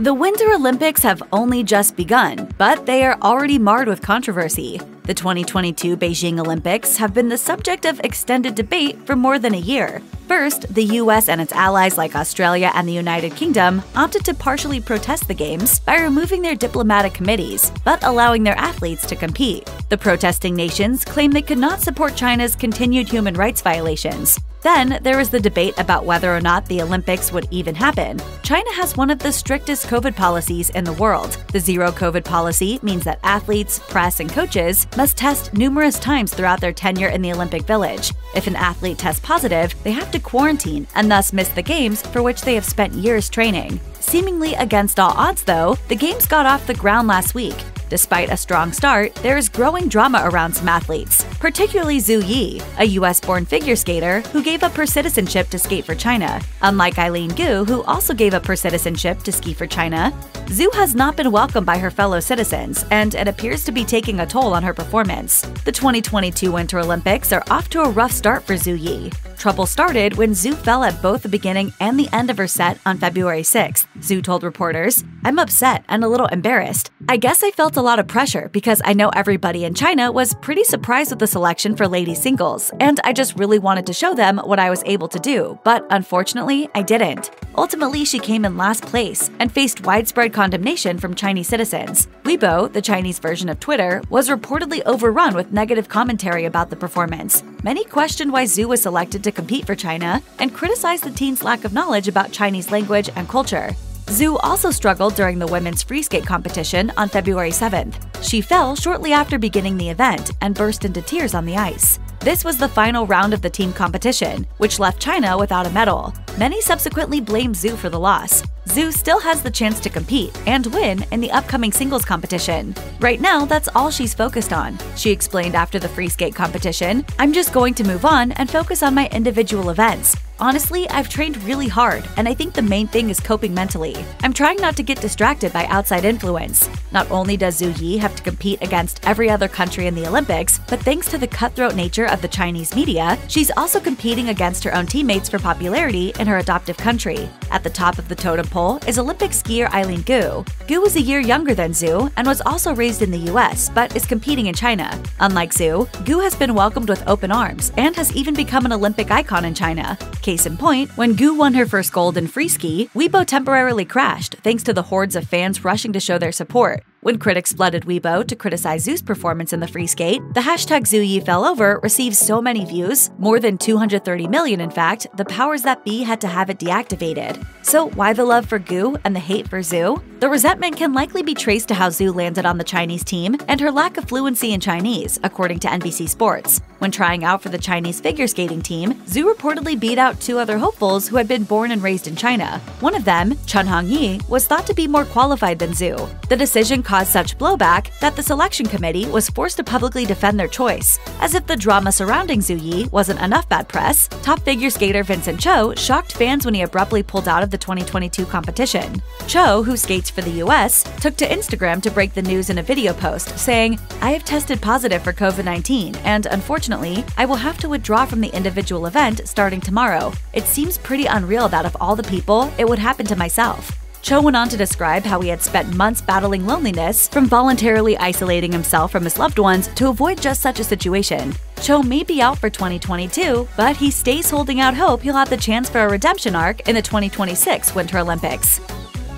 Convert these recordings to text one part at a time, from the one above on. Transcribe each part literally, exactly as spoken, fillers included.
The Winter Olympics have only just begun, but they are already marred with controversy. The twenty twenty-two Beijing Olympics have been the subject of extended debate for more than a year. First, the U S and its allies like Australia and the United Kingdom opted to partially protest the Games by removing their diplomatic committees, but allowing their athletes to compete. The protesting nations claimed they could not support China's continued human rights violations. Then, there was the debate about whether or not the Olympics would even happen. China has one of the strictest COVID policies in the world. The zero-COVID policy means that athletes, press, and coaches must test numerous times throughout their tenure in the Olympic Village. If an athlete tests positive, they have to quarantine and thus miss the Games for which they have spent years training. Seemingly against all odds, though, the Games got off the ground last week. Despite a strong start, there is growing drama around some athletes, particularly Zhu Yi, a U S-born figure skater who gave up her citizenship to skate for China. Unlike Eileen Gu, who also gave up her citizenship to ski for China, Zhu has not been welcomed by her fellow citizens, and it appears to be taking a toll on her performance. The twenty twenty-two Winter Olympics are off to a rough start for Zhu Yi. Trouble started when Zhu fell at both the beginning and the end of her set on February sixth. Zhu told reporters, "I'm upset and a little embarrassed. I guess I felt a lot of pressure because I know everybody in China was pretty surprised with the selection for ladies singles, and I just really wanted to show them what I was able to do, but unfortunately, I didn't." Ultimately, she came in last place and faced widespread condemnation from Chinese citizens. Weibo, the Chinese version of Twitter, was reportedly overrun with negative commentary about the performance. Many questioned why Zhu was selected to compete for China and criticized the teen's lack of knowledge about Chinese language and culture. Zhu also struggled during the women's FreeSkate competition on February seventh. She fell shortly after beginning the event and burst into tears on the ice. This was the final round of the team competition, which left China without a medal. Many subsequently blamed Zhu for the loss. Zhu still has the chance to compete and win in the upcoming singles competition. Right now, that's all she's focused on. She explained after the FreeSkate competition, "I'm just going to move on and focus on my individual events. Honestly, I've trained really hard, and I think the main thing is coping mentally. I'm trying not to get distracted by outside influence." Not only does Zhu Yi have to compete against every other country in the Olympics, but thanks to the cutthroat nature of the Chinese media, she's also competing against her own teammates for popularity in her adoptive country. At the top of the totem pole is Olympic skier Eileen Gu. Gu is a year younger than Zhu and was also raised in the U S, but is competing in China. Unlike Zhu, Gu has been welcomed with open arms and has even become an Olympic icon in China. Case in point, when Gu won her first gold in FreeSki, Weibo temporarily crashed thanks to the hordes of fans rushing to show their support. When critics flooded Weibo to criticize Zhu's performance in the FreeSkate, the hashtag #ZhuYiFellOver received so many views, more than two hundred thirty million in fact, the powers that be had to have it deactivated. So why the love for Gu and the hate for Zhu? The resentment can likely be traced to how Zhu landed on the Chinese team and her lack of fluency in Chinese, according to N B C Sports. When trying out for the Chinese figure skating team, Zhu reportedly beat out two other hopefuls who had been born and raised in China. One of them, Chen Hongyi, was thought to be more qualified than Zhu. The decision caused such blowback that the selection committee was forced to publicly defend their choice. As if the drama surrounding Zhu Yi wasn't enough bad press, top figure skater Vincent Cho shocked fans when he abruptly pulled out of the twenty twenty-two competition. Cho, who skates for the U S, took to Instagram to break the news in a video post, saying, "I have tested positive for COVID nineteen, and unfortunately, I will have to withdraw from the individual event starting tomorrow. It seems pretty unreal that of all the people, it would happen to myself." Cho went on to describe how he had spent months battling loneliness, from voluntarily isolating himself from his loved ones to avoid just such a situation. Cho may be out for twenty twenty-two, but he stays holding out hope he'll have the chance for a redemption arc in the twenty twenty-six Winter Olympics.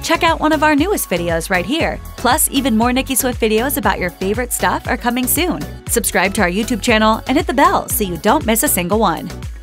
Check out one of our newest videos right here! Plus, even more Nicki Swift videos about your favorite stuff are coming soon. Subscribe to our YouTube channel and hit the bell so you don't miss a single one.